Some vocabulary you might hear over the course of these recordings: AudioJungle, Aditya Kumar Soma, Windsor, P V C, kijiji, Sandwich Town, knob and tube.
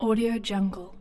AudioJungle.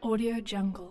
AudioJungle. AudioJungle.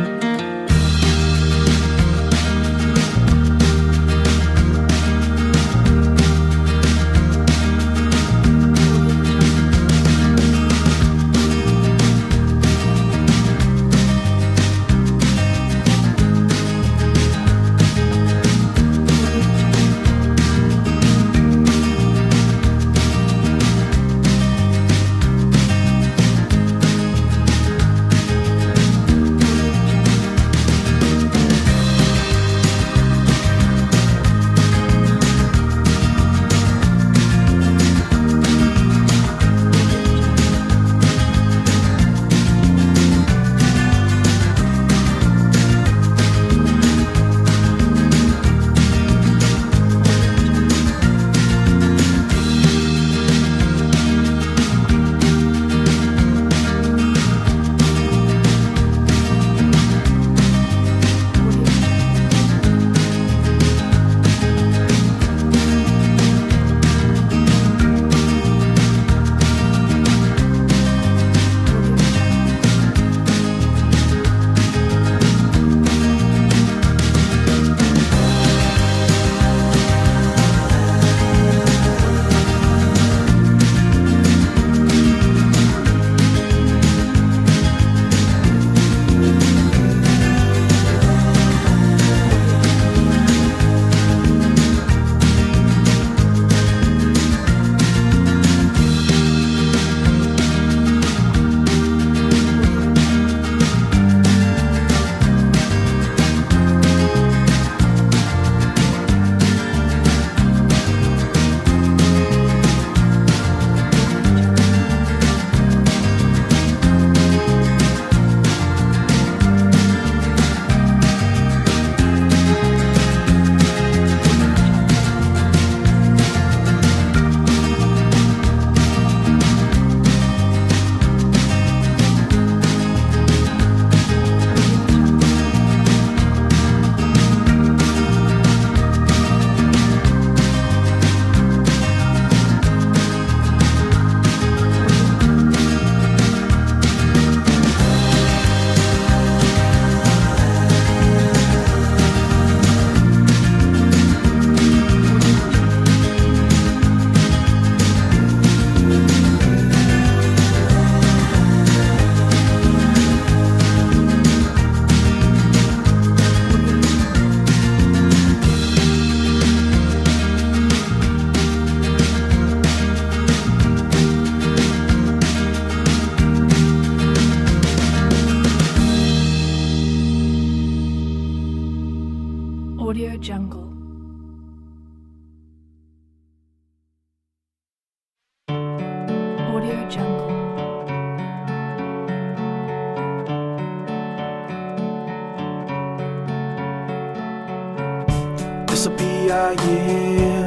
this will be our year.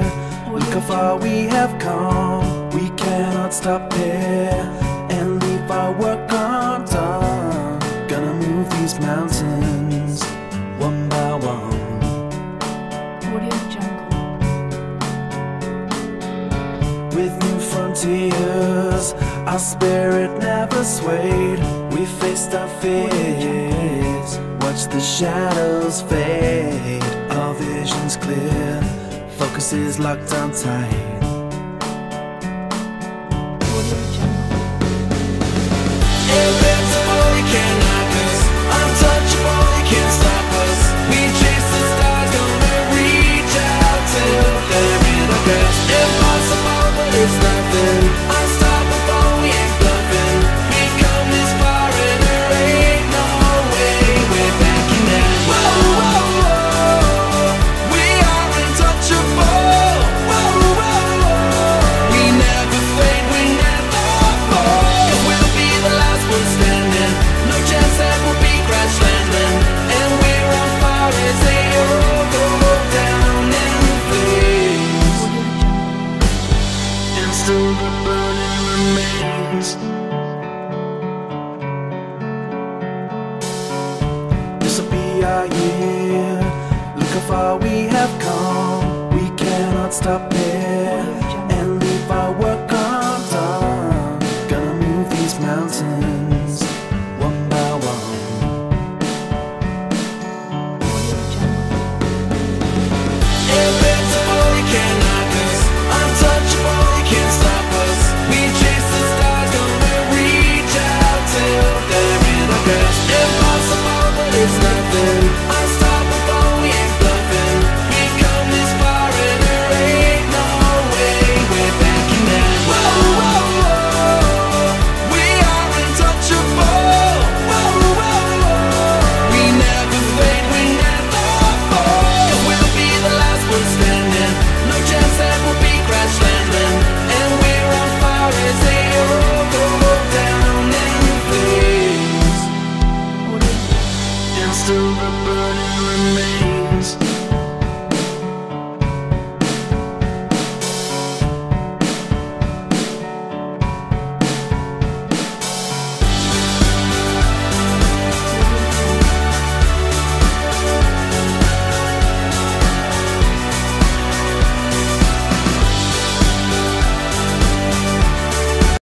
Look how far we have come. We cannot stop there and leave our work undone. Gonna move these mountains one by one. AudioJungle. With new frontiers, our spirit never swayed. We faced our fears, watched the shadows fade. Our vision's clear, focus is locked on tight. Invincible, you can't knock us. Untouchable, you can't stop us. We chase the stars, gonna reach out till they're in our grasp. Impossible, but it's nothing. Unstoppable, we ain't bluffing. We come this far and there ain't no way we're backing down. Whoa, whoa, whoa, we are untouchable. Whoa, whoa, whoa, we never fade, we never fall. We'll be the last one standing. No chance that we'll be crash landing. And we're on fire as they all go down in flames. And still the burning remains. This'll be our year. Look how far we have come. We cannot stop there.